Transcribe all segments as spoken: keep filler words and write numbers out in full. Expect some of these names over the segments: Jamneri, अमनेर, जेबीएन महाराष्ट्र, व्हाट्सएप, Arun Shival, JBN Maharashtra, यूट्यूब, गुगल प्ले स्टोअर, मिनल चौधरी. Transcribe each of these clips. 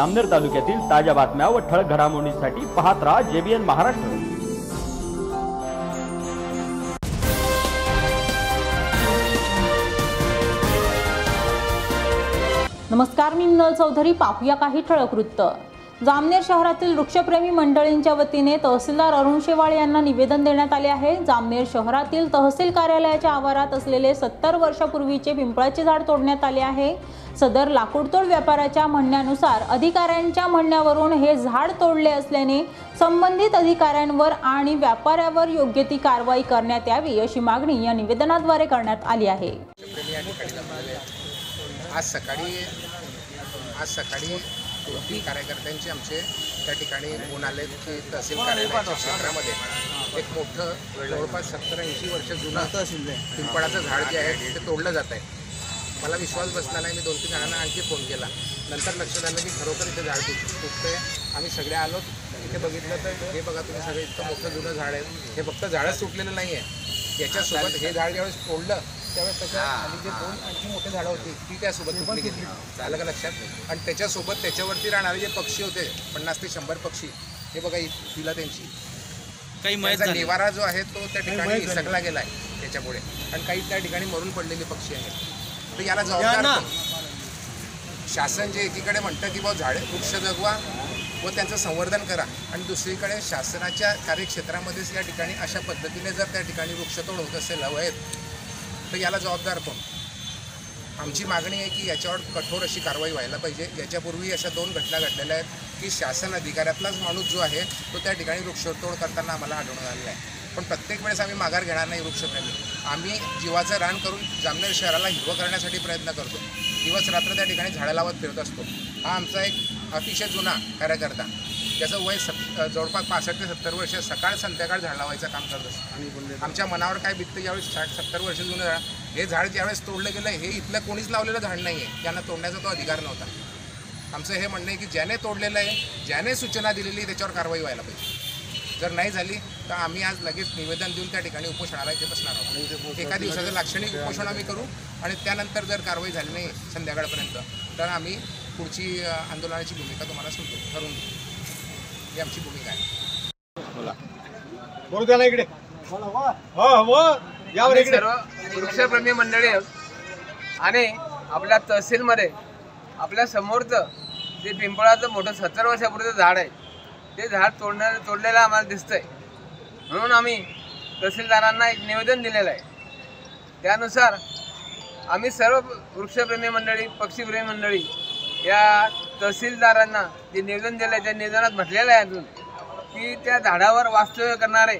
अमनेर तालुक्यातील ताज्या बातम्या व ठळक घडामोडींसाठी पाहत राहा जेबीएन महाराष्ट्र। नमस्कार, मी मिनल चौधरी। पाहूया काही ठळक वृत्त। जामनेर शहरातील वृक्षप्रेमी मंडळींच्या वतीने तहसीलदार अरुण शिवाल यांना निवेदन देण्यात आले आहे। जामनेर शहरातील तहसील कार्यालयाच्या आवारात असलेले सत्तर वर्षापूर्वीचे पिंपळाचे झाड तोडण्यात आले आहे। सदर लाकूडतोड व्यापाऱ्याच्या म्हणण्यानुसार अधिकाऱ्यांच्या म्हणण्यावरून हे झाड तोडले असल्याने संबंधित अधिकाऱ्यांवर आणि व्यापाऱ्यावर योग्य ती कारवाई करण्यात यावी अशी मागणी या निवेदनाद्वारे करण्यात आली आहे। आज सकाळी आज सकाळी दोन कार्यकर्त्यांची आमचे त्या ठिकाणी फोन आले की तहसील कार्यालयाच्या क्षेत्रामध्ये एक मोठं जवळपास सत्तर ऐंशी वर्ष जुनं पिंपळाचं झाड जे आहे ते तोडलं जात आहे। मला विश्वास बसला नाही, मी दोन तीन जणांना आणखी फोन केला, नंतर लक्षात आलं की खरोखर इथे झाड तुटतंय। आम्ही सगळे आलो, इथे बघितलं तर हे बघा तुम्ही सगळे, इतकं मोठं जुनं झाड आहे, हे फक्त झाडच तुटलेलं नाही आहे, याच्यासोबत हे झाड ज्यावेळेस तोडलं त्यावेळेस त्याच्या आणि जे दोन आणखी मोठे झाडं होती ती त्यासोबत तुटली गेली, आलं का लक्षात? आणि त्याच्यासोबत त्याच्यावरती राहणारे जे पक्षी होते पन्नास ते शंभर पक्षी, हे बघा तिला त्यांची काही माहिती निवारा जो आहे तो त्या ठिकाणी सगळा गेला आहे त्याच्यामुळे, आणि काही त्या ठिकाणी मरून पडलेले पक्षी आहेत। तर याला जबाबदार शासन जे एकीकडे म्हणतं की बा झाडे वृक्ष जगवा व त्यांचं संवर्धन करा, आणि दुसरीकडे शासनाच्या कार्यक्षेत्रामध्येच या ठिकाणी अशा पद्धतीने जर त्या ठिकाणी वृक्षतोड होत असेल हवेत तर याला जबाबदार कोण? आमची मागणी आहे की याच्यावर कठोर अशी कारवाई व्हायला पाहिजे। याच्यापूर्वी अशा दोन घटना घडलेल्या आहेत की शासन अधिकाऱ्यातलाच माणूस जो आहे तो त्या ठिकाणी वृक्षतोड करताना आम्हाला आढळून आलेला आहे। पण प्रत्येक वेळेस आम्ही माघार घेणार नाही वृक्षप्रेमी, आम्ही जीवाचं रान करून जामनेर शहराला हिरवं करण्यासाठी प्रयत्न करतो, दिवस रात्र त्या ठिकाणी झाडं लावत फिरत असतो। हा आमचा एक अतिशय जुना कार्यकर्ता, त्याचं वय सत् जवळपास पासष्ट ते सत्तर वर्ष, सकाळ संध्याकाळ झाड लावायचं काम करत असतो। आमच्या मनावर काय बिकतं ज्यावेळेस साठ सत्तर वर्ष जुनं झाड हे झाड ज्यावेळेस तोडलं गेलं, हे इथलं कोणीच लावलेलं झाड नाही आहे, त्यांना तोडण्याचा तो अधिकार नव्हता। आमचं हे म्हणणं आहे की ज्याने तोडलेलं आहे, ज्याने सूचना दिलेली त्याच्यावर कारवाई व्हायला पाहिजे। जर नाही झाली तर आम्ही आज लगेच निवेदन देऊन त्या ठिकाणी उपोषणाला इथे बसणार आहोत। एका दिवसाचं लाक्षणिक उपोषण आम्ही करू, आणि त्यानंतर जर कारवाई झाली नाही संध्याकाळपर्यंत तर आम्ही पुढची आंदोलनाची भूमिका तुम्हाला सुचवू ठरवून देऊ, ही आमची भूमिका आहे। बोलू द्या ना इकडे, सर्व वृक्षप्रेमी मंडळी आणि आपल्या तहसीलमध्ये आपल्या समोरचं जे पिंपळाचं मोठं सत्तर वर्षापूर्वीचं झाड आहे ते झाड तोडणार तोडलेलं आम्हाला दिसतंय, म्हणून आम्ही तहसीलदारांना एक निवेदन दिलेलं आहे। त्यानुसार आम्ही सर्व वृक्षप्रेमी मंडळी पक्षीप्रेमी मंडळी या तहसीलदारांना जे निवेदन दिलं आहे त्या निवेदनात म्हटलेलं आहे अजून की त्या झाडावर वास्तव्य करणारे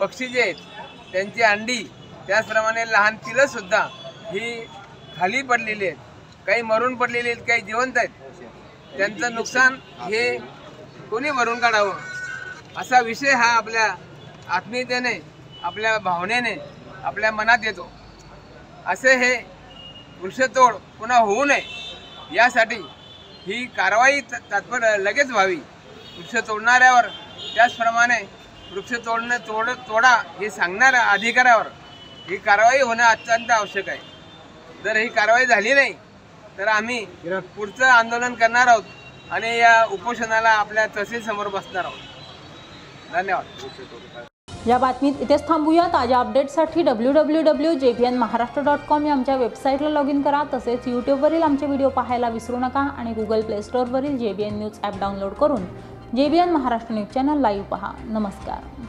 पक्षी जे आहेत त्यांची अंडी, त्याचप्रमाणे लहान पिलंसुद्धा ही खाली पडलेली आहेत, काही मरून पडलेली आहेत, काही जिवंत आहेत, त्यांचं नुकसान हे कोणी भरून काढावं असा विषय हा आपल्या आत्मीयतेने आपल्या भावनेने आपल्या मनात येतो। असे हे वृक्षतोड पुन्हा होऊ नये यासाठी ही कारवाई तात्पर लगेच व्हावी, वृक्ष तोडणाऱ्यावर त्याचप्रमाणे वृक्ष तोडणं तोड तोडा हे सांगणाऱ्या अधिकाऱ्यावर ही कारवाई होणं अत्यंत आवश्यक आहे। जर ही कारवाई झाली नाही तर आम्ही पुढचं आंदोलन करणार आहोत आणि या उपोषणाला आपल्या तहसीलसमोर बसणार आहोत। धन्यवाद। या बातमीत इथेच थांबूया। ताज्या अपडेट्ससाठी W W W जेबीएन महाराष्ट्र dot com या आमच्या वेबसाईटला लॉग इन करा। तसेच यूट्यूबवरील आमचे व्हिडिओ पाहायला विसरू नका, आणि गुगल प्ले स्टोअरवरील जेबीएन न्यूज ॲप डाउनलोड करून जेबीएन महाराष्ट्र news channel live पहा। नमस्कार।